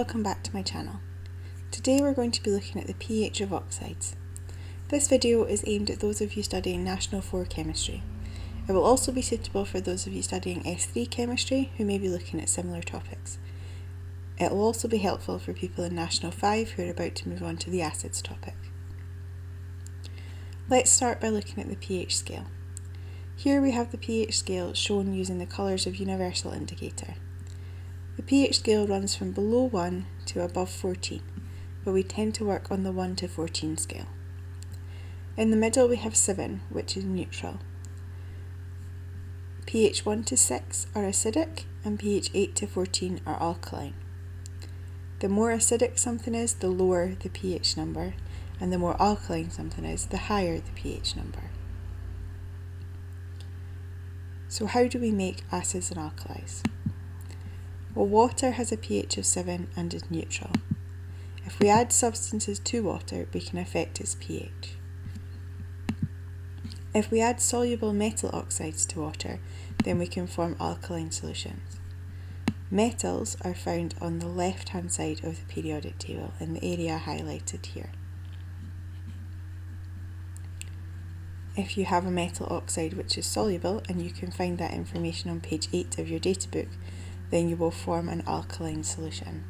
Welcome back to my channel. Today we're going to be looking at the pH of oxides. This video is aimed at those of you studying National 4 chemistry. It will also be suitable for those of you studying S3 chemistry who may be looking at similar topics. It will also be helpful for people in National 5 who are about to move on to the acids topic. Let's start by looking at the pH scale. Here we have the pH scale shown using the colours of universal indicator. The pH scale runs from below 1 to above 14, but we tend to work on the 1 to 14 scale. In the middle we have 7, which is neutral. pH 1 to 6 are acidic, and pH 8 to 14 are alkaline. The more acidic something is, the lower the pH number, and the more alkaline something is, the higher the pH number. So how do we make acids and alkalis? Well, water has a pH of 7 and is neutral. If we add substances to water, we can affect its pH. If we add soluble metal oxides to water, then we can form alkaline solutions. Metals are found on the left-hand side of the periodic table in the area highlighted here. If you have a metal oxide which is soluble, and you can find that information on page 8 of your data book, then you will form an alkaline solution.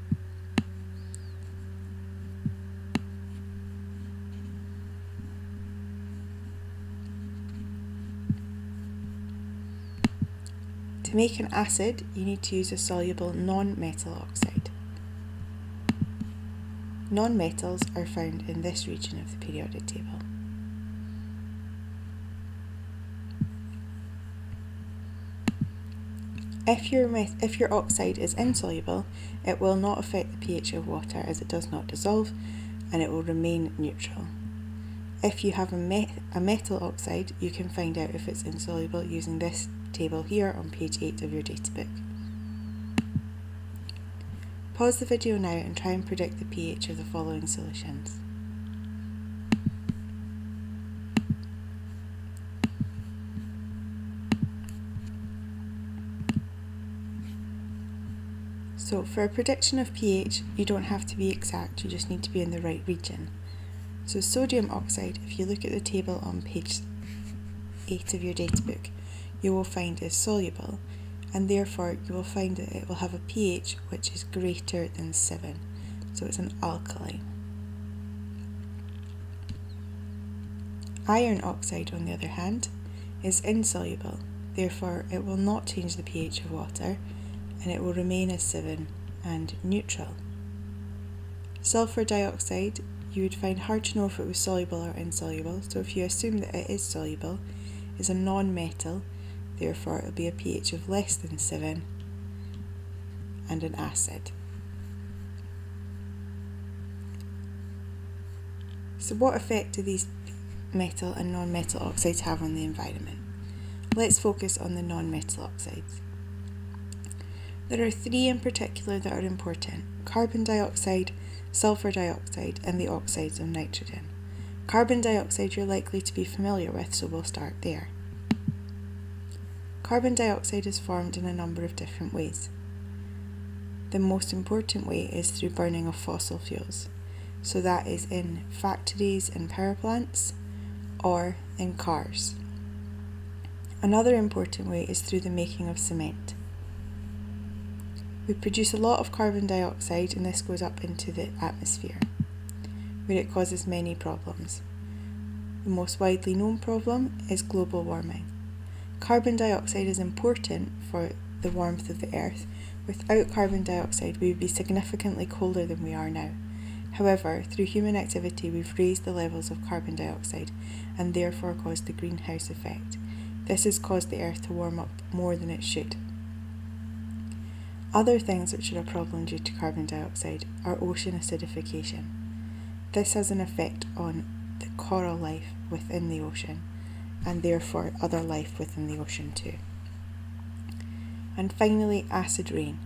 To make an acid, you need to use a soluble non-metal oxide. Non-metals are found in this region of the periodic table. If your oxide is insoluble, it will not affect the pH of water as it does not dissolve, and it will remain neutral. If you have a metal oxide, you can find out if it's insoluble using this table here on page 8 of your data book. Pause the video now and try and predict the pH of the following solutions. So for a prediction of pH, you don't have to be exact, you just need to be in the right region. So sodium oxide, if you look at the table on page 8 of your data book, you will find is soluble, and therefore you will find that it will have a pH which is greater than 7, so it's an alkaline. Iron oxide, on the other hand, is insoluble, therefore it will not change the pH of water, and it will remain as 7 and neutral. Sulfur dioxide, you would find hard to know if it was soluble or insoluble, so if you assume that it is soluble, it's a non-metal, therefore it will be a pH of less than 7 and an acid. So what effect do these metal and non-metal oxides have on the environment? Let's focus on the non-metal oxides. There are 3 in particular that are important: carbon dioxide, sulfur dioxide, and the oxides of nitrogen. Carbon dioxide you're likely to be familiar with, so we'll start there. Carbon dioxide is formed in a number of different ways. The most important way is through burning of fossil fuels. So that is in factories and power plants or in cars. Another important way is through the making of cement. We produce a lot of carbon dioxide, and this goes up into the atmosphere, where it causes many problems. The most widely known problem is global warming. Carbon dioxide is important for the warmth of the earth. Without carbon dioxide, we would be significantly colder than we are now. However, through human activity, we've raised the levels of carbon dioxide and therefore caused the greenhouse effect. This has caused the earth to warm up more than it should. Other things which are a problem due to carbon dioxide are ocean acidification. This has an effect on the coral life within the ocean, and therefore other life within the ocean too. And finally, acid rain.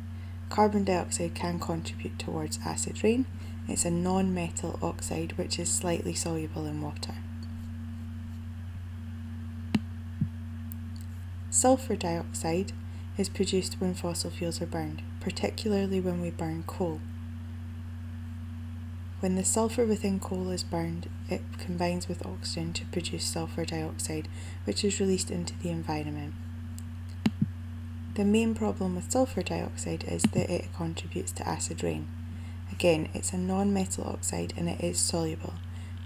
Carbon dioxide can contribute towards acid rain. It's a non-metal oxide which is slightly soluble in water. Sulfur dioxide is produced when fossil fuels are burned, particularly when we burn coal. When the sulfur within coal is burned, it combines with oxygen to produce sulfur dioxide, which is released into the environment. The main problem with sulfur dioxide is that it contributes to acid rain. Again, it's a non-metal oxide and it is soluble,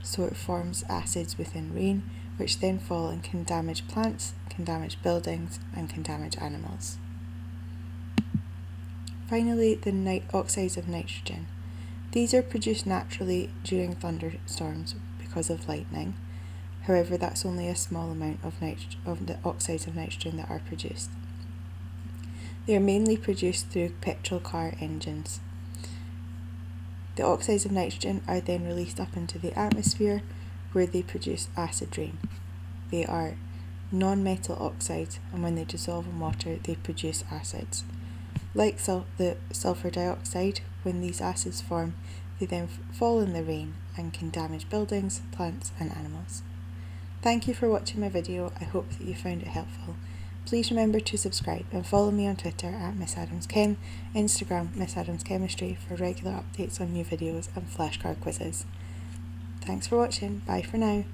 so it forms acids within rain, which then fall and can damage plants, can damage buildings, and can damage animals. Finally, the oxides of nitrogen. These are produced naturally during thunderstorms because of lightning. However, that's only a small amount of the oxides of nitrogen that are produced. They are mainly produced through petrol car engines. The oxides of nitrogen are then released up into the atmosphere, where they produce acid rain. They are non-metal oxides, and when they dissolve in water, they produce acids. Like the sulfur dioxide, when these acids form, they then fall in the rain and can damage buildings, plants, and animals. Thank you for watching my video. I hope that you found it helpful. Please remember to subscribe and follow me on Twitter at Miss Adams Chem, Instagram Miss Adams Chemistry for regular updates on new videos and flashcard quizzes. Thanks for watching, bye for now.